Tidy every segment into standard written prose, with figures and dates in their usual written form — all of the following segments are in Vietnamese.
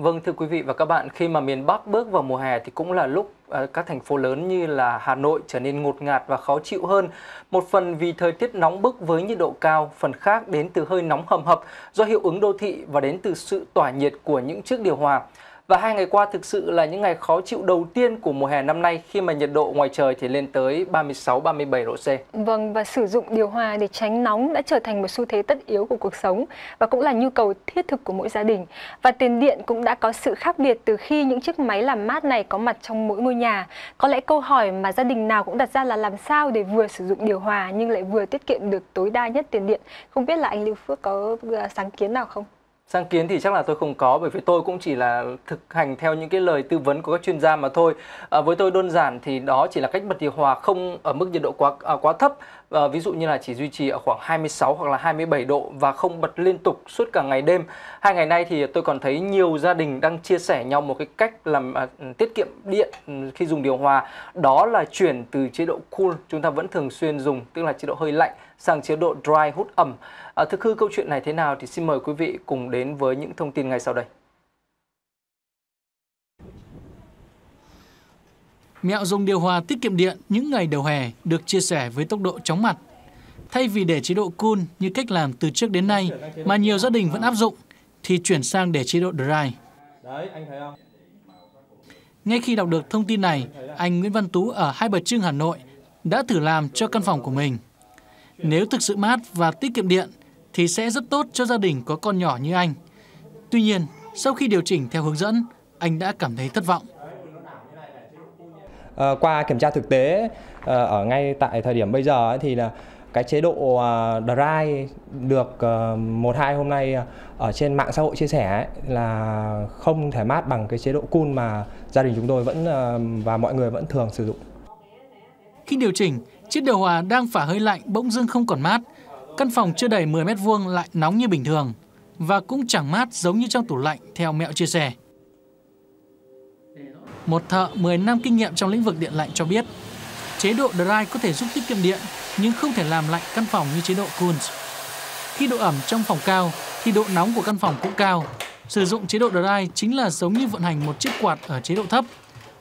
Vâng, thưa quý vị và các bạn, khi mà miền Bắc bước vào mùa hè thì cũng là lúc các thành phố lớn như là Hà Nội trở nên ngột ngạt và khó chịu hơn. Một phần vì thời tiết nóng bức với nhiệt độ cao, phần khác đến từ hơi nóng hầm hập do hiệu ứng đô thị và đến từ sự tỏa nhiệt của những chiếc điều hòa. Và hai ngày qua thực sự là những ngày khó chịu đầu tiên của mùa hè năm nay khi mà nhiệt độ ngoài trời thì lên tới 36-37 độ C. Vâng, và sử dụng điều hòa để tránh nóng đã trở thành một xu thế tất yếu của cuộc sống và cũng là nhu cầu thiết thực của mỗi gia đình. Và tiền điện cũng đã có sự khác biệt từ khi những chiếc máy làm mát này có mặt trong mỗi ngôi nhà. Có lẽ câu hỏi mà gia đình nào cũng đặt ra là làm sao để vừa sử dụng điều hòa nhưng lại vừa tiết kiệm được tối đa nhất tiền điện. Không biết là anh Lưu Phước có sáng kiến nào không? Sáng kiến thì chắc là tôi không có, bởi vì tôi cũng chỉ là thực hành theo những cái lời tư vấn của các chuyên gia mà thôi. Với tôi đơn giản thì đó chỉ là cách bật điều hòa không ở mức nhiệt độ quá thấp, ví dụ như là chỉ duy trì ở khoảng 26 hoặc là 27 độ và không bật liên tục suốt cả ngày đêm. Hai ngày nay thì tôi còn thấy nhiều gia đình đang chia sẻ nhau một cái cách làm tiết kiệm điện khi dùng điều hòa, đó là chuyển từ chế độ cool chúng ta vẫn thường xuyên dùng, tức là chế độ hơi lạnh, sang chế độ dry hút ẩm. Thực hư câu chuyện này thế nào thì xin mời quý vị cùng đến với những thông tin ngay sau đây. Mẹo dùng điều hòa tiết kiệm điện những ngày đầu hè được chia sẻ với tốc độ chóng mặt. Thay vì để chế độ cool như cách làm từ trước đến nay mà nhiều gia đình vẫn áp dụng thì chuyển sang để chế độ dry. Ngay khi đọc được thông tin này, anh Nguyễn Văn Tú ở Hai Bà Trưng, Hà Nội đã thử làm cho căn phòng của mình. Nếu thực sự mát và tiết kiệm điện thì sẽ rất tốt cho gia đình có con nhỏ như anh. Tuy nhiên, sau khi điều chỉnh theo hướng dẫn, anh đã cảm thấy thất vọng. Qua kiểm tra thực tế ở ngay tại thời điểm bây giờ thì là cái chế độ dry được 1-2 hôm nay ở trên mạng xã hội chia sẻ là không thể mát bằng cái chế độ cool mà gia đình chúng tôi vẫn và mọi người vẫn thường sử dụng. Khi điều chỉnh, chiếc điều hòa đang phả hơi lạnh bỗng dưng không còn mát, căn phòng chưa đầy 10 m² lại nóng như bình thường và cũng chẳng mát giống như trong tủ lạnh theo mẹo chia sẻ. Một thợ 10 năm kinh nghiệm trong lĩnh vực điện lạnh cho biết, chế độ dry có thể giúp tiết kiệm điện nhưng không thể làm lạnh căn phòng như chế độ cool. Khi độ ẩm trong phòng cao thì độ nóng của căn phòng cũng cao. Sử dụng chế độ dry chính là giống như vận hành một chiếc quạt ở chế độ thấp.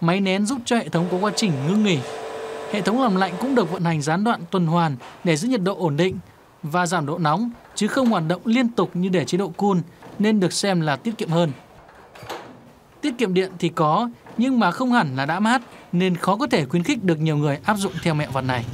Máy nén giúp cho hệ thống có quá trình ngưng nghỉ. Hệ thống làm lạnh cũng được vận hành gián đoạn tuần hoàn để giữ nhiệt độ ổn định và giảm độ nóng, chứ không hoạt động liên tục như để chế độ cool, nên được xem là tiết kiệm hơn. Tiết kiệm điện thì có, nhưng mà không hẳn là đã mát, nên khó có thể khuyến khích được nhiều người áp dụng theo mẹo vặt này.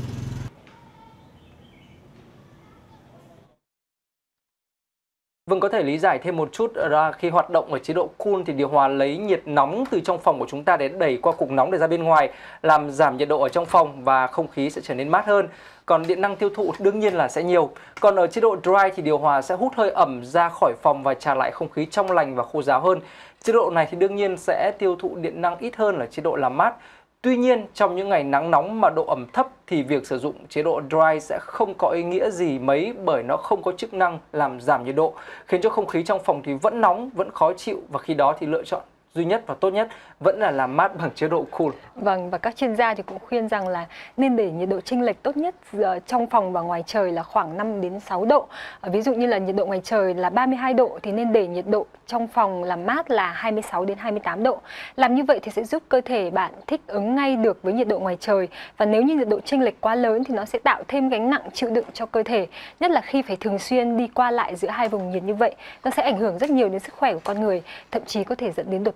Vâng, có thể lý giải thêm một chút ra khi hoạt động ở chế độ cool thì điều hòa lấy nhiệt nóng từ trong phòng của chúng ta để đẩy qua cục nóng để ra bên ngoài, làm giảm nhiệt độ ở trong phòng và không khí sẽ trở nên mát hơn. Còn điện năng tiêu thụ đương nhiên là sẽ nhiều. Còn ở chế độ dry thì điều hòa sẽ hút hơi ẩm ra khỏi phòng và trả lại không khí trong lành và khô ráo hơn. Chế độ này thì đương nhiên sẽ tiêu thụ điện năng ít hơn là chế độ làm mát. Tuy nhiên, trong những ngày nắng nóng mà độ ẩm thấp thì việc sử dụng chế độ dry sẽ không có ý nghĩa gì mấy, bởi nó không có chức năng làm giảm nhiệt độ, khiến cho không khí trong phòng thì vẫn nóng, vẫn khó chịu, và khi đó thì lựa chọn duy nhất và tốt nhất vẫn là làm mát bằng chế độ cool. Vâng, và các chuyên gia thì cũng khuyên rằng là nên để nhiệt độ chênh lệch tốt nhất trong phòng và ngoài trời là khoảng 5 đến 6 độ. Ví dụ như là nhiệt độ ngoài trời là 32 độ thì nên để nhiệt độ trong phòng làm mát là 26 đến 28 độ. Làm như vậy thì sẽ giúp cơ thể bạn thích ứng ngay được với nhiệt độ ngoài trời, và nếu như nhiệt độ chênh lệch quá lớn thì nó sẽ tạo thêm gánh nặng chịu đựng cho cơ thể, nhất là khi phải thường xuyên đi qua lại giữa hai vùng nhiệt như vậy. Nó sẽ ảnh hưởng rất nhiều đến sức khỏe của con người, thậm chí có thể dẫn đến đột